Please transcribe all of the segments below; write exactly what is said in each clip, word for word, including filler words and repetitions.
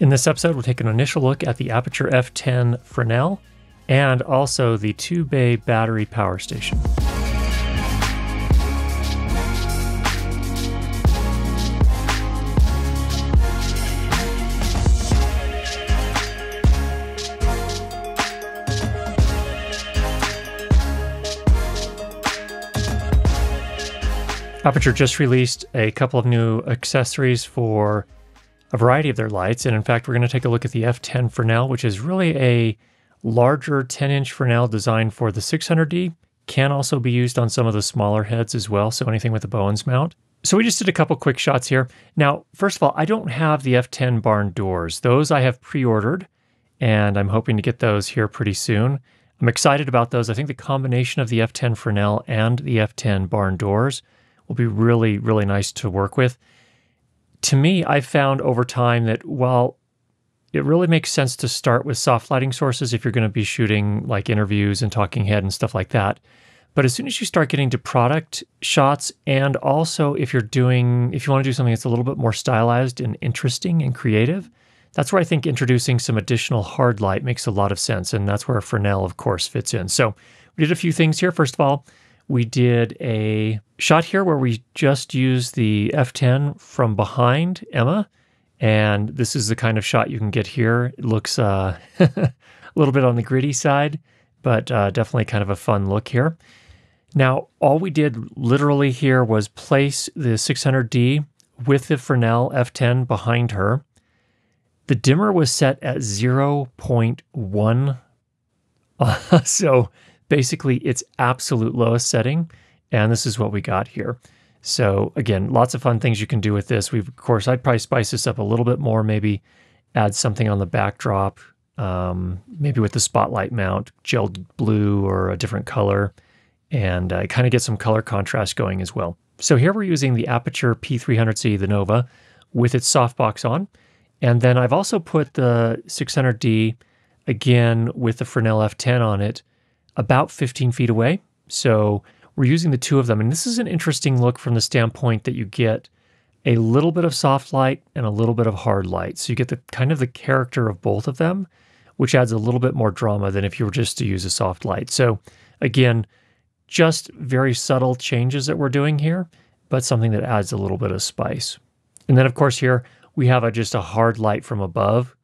In this episode, we'll take an initial look at the Aputure F ten Fresnel and also the two bay battery power station. Aputure just released a couple of new accessories for a variety of their lights, and in fact we're going to take a look at the F ten Fresnel, which is really a larger ten inch Fresnel designed for the six hundred D, can also be used on some of the smaller heads as well, so anything with a Bowens mount. So we just did a couple quick shots here. Now, first of all, I don't have the F ten barn doors. Those I have pre-ordered, and I'm hoping to get those here pretty soon. I'm excited about those. I think the combination of the F ten Fresnel and the F ten barn doors will be really, really nice to work with. To me, I've found over time that while it really makes sense to start with soft lighting sources if you're going to be shooting like interviews and talking head and stuff like that, but as soon as you start getting to product shots, and also if you're doing, if you want to do something that's a little bit more stylized and interesting and creative, that's where I think introducing some additional hard light makes a lot of sense, and that's where a Fresnel, of course, fits in. So we did a few things here. First of all, we did a shot here where we just used the F ten from behind Emma, and this is the kind of shot you can get here. It looks uh, a little bit on the gritty side, but uh, definitely kind of a fun look here. Now, all we did literally here was place the six hundred D with the Fresnel F ten behind her. The dimmer was set at zero point one, uh, so basically its absolute lowest setting, and this is what we got here. So again, lots of fun things you can do with this. We've, of course, I'd probably spice this up a little bit more, maybe add something on the backdrop, um, maybe with the spotlight mount, gelled blue or a different color, and uh, kind of get some color contrast going as well. So here we're using the Aputure P three hundred C, the Nova, with its softbox on. And then I've also put the six hundred D, again, with the Fresnel F ten on it, about fifteen feet away. So we're using the two of them. And this is an interesting look from the standpoint that you get a little bit of soft light and a little bit of hard light. So you get the kind of the character of both of them, which adds a little bit more drama than if you were just to use a soft light. So again, just very subtle changes that we're doing here, but something that adds a little bit of spice. And then of course here, we have a, just a hard light from above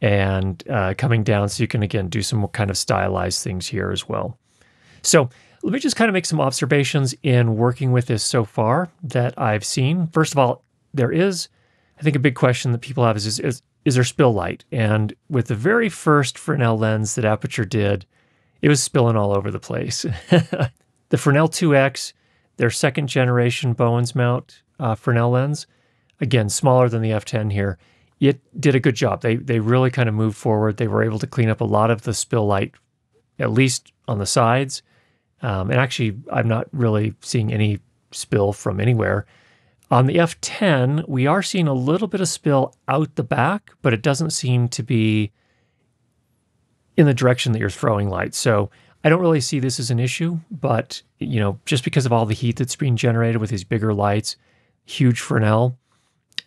and uh, coming down, so you can again do some kind of stylized things here as well. So let me just kind of make some observations in working with this so far that I've seen. First of all, there is, I think a big question that people have is, is, is, is there spill light? And with the very first Fresnel lens that Aputure did, it was spilling all over the place. The Fresnel two X, their second generation Bowens mount uh, Fresnel lens, again, smaller than the F ten here, it did a good job. They, they really kind of moved forward. They were able to clean up a lot of the spill light, at least on the sides. Um, and actually, I'm not really seeing any spill from anywhere. On the F ten, we are seeing a little bit of spill out the back, but it doesn't seem to be in the direction that you're throwing light. So I don't really see this as an issue, but you know, just because of all the heat that's being generated with these bigger lights, huge Fresnel,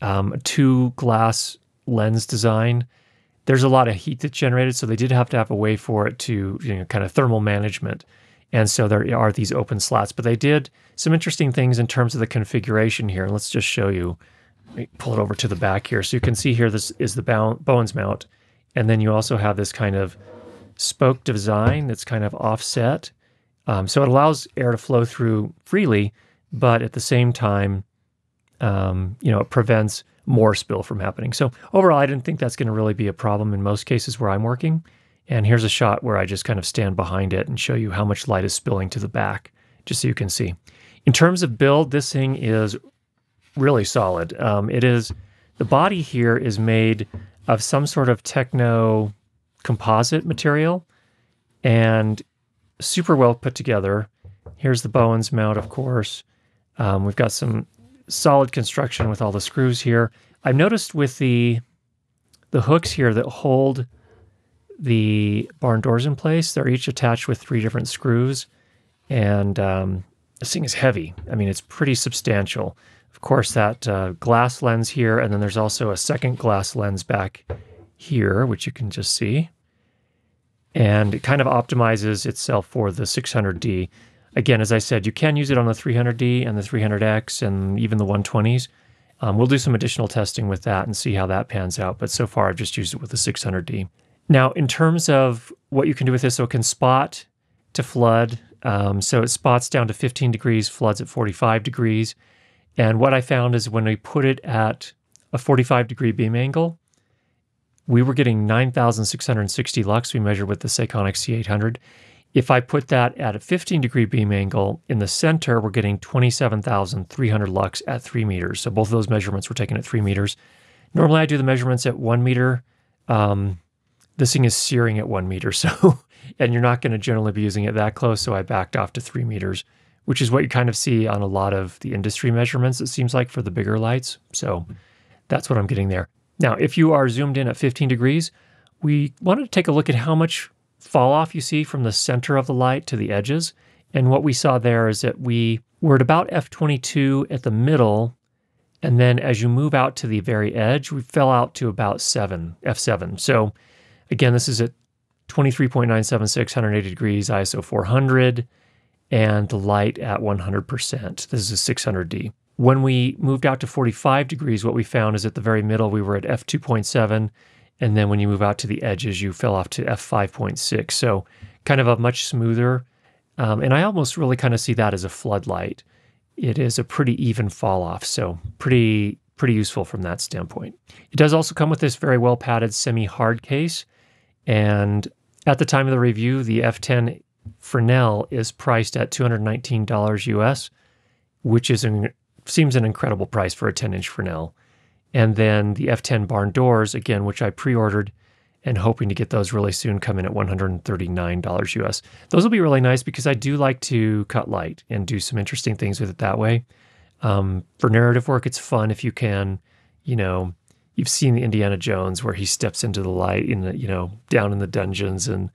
um, two glass lens design, there's a lot of heat that's generated, so they did have to have a way for it to, you know, kind of thermal management. And so there are these open slats, but they did some interesting things in terms of the configuration here. And let's just show you, let me pull it over to the back here. So you can see here, this is the Bowens mount. And then you also have this kind of spoke design that's kind of offset. Um, so it allows air to flow through freely, but at the same time, um, you know, it prevents more spill from happening. So overall, I didn't think that's going to really be a problem in most cases where I'm working. And here's a shot where I just kind of stand behind it and show you how much light is spilling to the back, just so you can see. In terms of build, this thing is really solid. Um, it is, the body here is made of some sort of techno composite material and super well put together. Here's the Bowens mount, of course. Um, we've got some solid construction with all the screws here. I've noticed with the, the hooks here that hold the barn doors in place, they're each attached with three different screws, and um, this thing is heavy. I mean, it's pretty substantial of course, that uh, glass lens here, and then there's also a second glass lens back here, which you can just see. And it kind of optimizes itself for the six hundred D. Again, as I said, you can use it on the three hundred D and the three hundred X and even the one twenties. Um, we'll do some additional testing with that and see how that pans out, but so far I've just used it with the six hundred D. Now, in terms of what you can do with this, so it can spot to flood. Um, so it spots down to fifteen degrees, floods at forty-five degrees. And what I found is when we put it at a forty-five degree beam angle, we were getting nine thousand six hundred sixty lux we measured with the Sekonic C eight hundred. If I put that at a fifteen degree beam angle in the center, we're getting twenty-seven thousand three hundred lux at three meters. So both of those measurements were taken at three meters. Normally I do the measurements at one meter. Um, this thing is searing at one meter. So, and you're not gonna generally be using it that close. So I backed off to three meters, which is what you kind of see on a lot of the industry measurements, it seems like, for the bigger lights. So that's what I'm getting there. Now, if you are zoomed in at fifteen degrees, we wanted to take a look at how much fall off you see from the center of the light to the edges. And what we saw there is that we were at about F twenty-two at the middle. And then as you move out to the very edge, we fell out to about seven, F seven. So again, this is at twenty-three point nine seven six, one hundred eighty degrees, I S O four hundred, and the light at one hundred percent. This is a six hundred D. When we moved out to forty-five degrees, what we found is at the very middle, we were at F two point seven. And then when you move out to the edges, you fell off to F five point six. So kind of a much smoother, um, and I almost really kind of see that as a floodlight. It is a pretty even fall off. So pretty, pretty useful from that standpoint. It does also come with this very well padded semi-hard case. And at the time of the review, the F ten Fresnel is priced at two hundred nineteen dollars U S, which is an seems an incredible price for a ten inch Fresnel. And then the F ten barn doors, again, which I pre-ordered and hoping to get those really soon, come in at one hundred thirty-nine dollars U S. Those will be really nice because I do like to cut light and do some interesting things with it that way. Um, for narrative work, it's fun if you can, you know, you've seen the Indiana Jones where he steps into the light in the, you know, down in the dungeons, and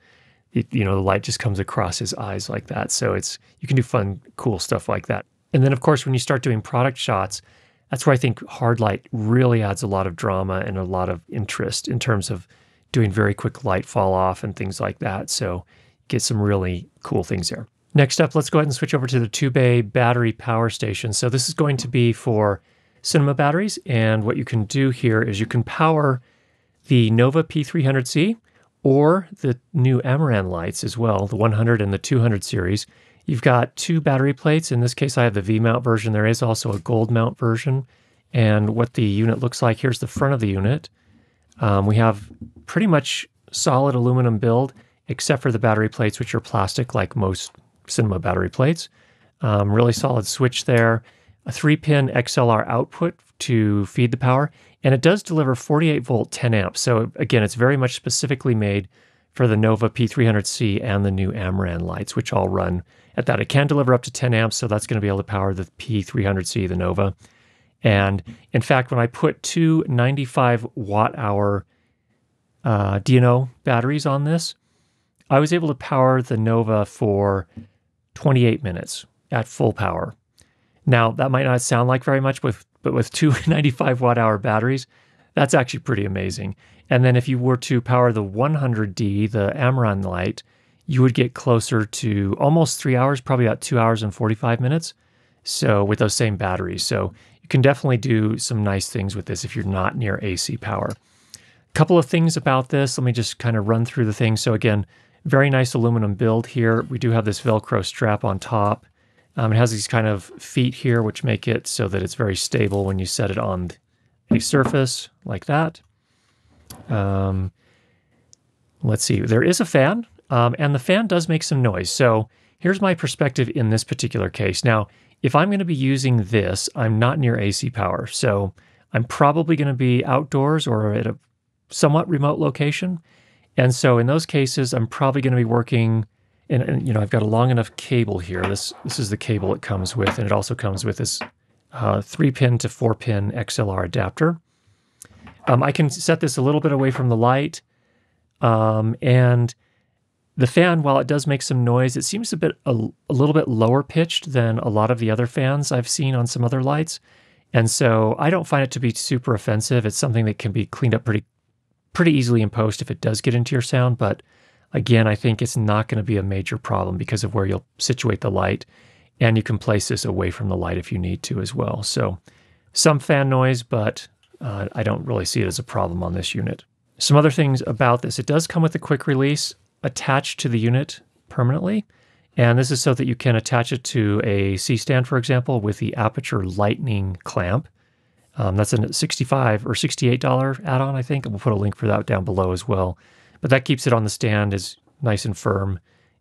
it, you know, the light just comes across his eyes like that. So it's, you can do fun, cool stuff like that. And then, of course, when you start doing product shots, that's where I think hard light really adds a lot of drama and a lot of interest in terms of doing very quick light fall off and things like that. So get some really cool things there. Next up, let's go ahead and switch over to the two bay battery power station. So this is going to be for cinema batteries. And what you can do here is you can power the Nova P three hundred C or the new Amaran lights as well, the one hundred and the two hundred series. You've got two battery plates. In this case, I have the V mount version. There is also a gold mount version. And what the unit looks like, here's the front of the unit. Um, we have pretty much solid aluminum build, except for the battery plates, which are plastic like most cinema battery plates. Um, really solid switch there. A three pin X L R output to feed the power. And it does deliver forty-eight volt, ten amps. So again, it's very much specifically made for the Nova P three hundred C and the new Amaran lights, which all run at that. It can deliver up to ten amps, so that's going to be able to power the P three hundred C, the Nova. And in fact, when I put two ninety-five watt hour uh, D N O batteries on this, I was able to power the Nova for twenty-eight minutes at full power. Now, that might not sound like very much, with, but with two ninety-five watt hour batteries, that's actually pretty amazing. And then if you were to power the one hundred D, the Amaran light, you would get closer to almost three hours, probably about two hours and forty-five minutes. So with those same batteries. So you can definitely do some nice things with this if you're not near A C power. A couple of things about this. Let me just kind of run through the thing. So again, very nice aluminum build here. We do have this Velcro strap on top. Um, it has these kind of feet here, which make it so that it's very stable when you set it on a surface like that. Um, let's see, there is a fan, um, and the fan does make some noise. So here's my perspective in this particular case. Now, if I'm gonna be using this, I'm not near A C power. So I'm probably gonna be outdoors or at a somewhat remote location. And so in those cases, I'm probably gonna be working, and, and you know, I've got a long enough cable here. This, this is the cable it comes with, and it also comes with this uh, three pin to four pin X L R adapter. Um, I can set this a little bit away from the light, um, and the fan, while it does make some noise, it seems a bit a, a little bit lower pitched than a lot of the other fans I've seen on some other lights, And so I don't find it to be super offensive. It's something that can be cleaned up pretty pretty easily in post if it does get into your sound. But again, I think it's not going to be a major problem because of where you'll situate the light. And you can place this away from the light if you need to as well. So some fan noise, but uh, I don't really see it as a problem on this unit. Some other things about this. It does come with a quick release attached to the unit permanently. And this is so that you can attach it to a C-stand, for example, with the Aputure Lightning clamp. Um, that's a sixty-five or sixty-eight dollar add-on, I think. We'll put a link for that down below as well. But that keeps it on the stand as nice and firm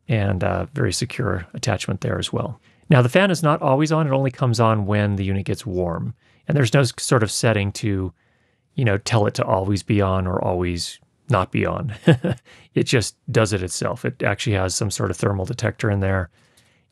and uh, very secure attachment there as well. Now, the fan is not always on. It only comes on when the unit gets warm. And there's no sort of setting to, you know, tell it to always be on or always not be on. It just does it itself. It actually has some sort of thermal detector in there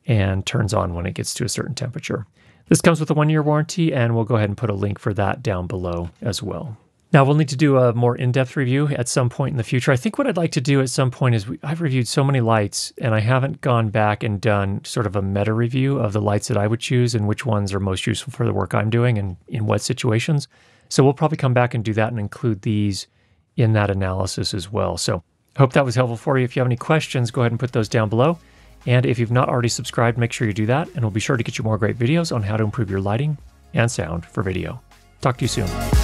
and turns on when it gets to a certain temperature. This comes with a one-year warranty, and we'll go ahead and put a link for that down below as well. Now, we'll need to do a more in-depth review at some point in the future. I think what I'd like to do at some point is we, I've reviewed so many lights, and I haven't gone back and done sort of a meta review of the lights that I would choose and which ones are most useful for the work I'm doing and in what situations. So we'll probably come back and do that and include these in that analysis as well. So hope that was helpful for you. If you have any questions, go ahead and put those down below. And if you've not already subscribed, make sure you do that, and we'll be sure to get you more great videos on how to improve your lighting and sound for video. Talk to you soon.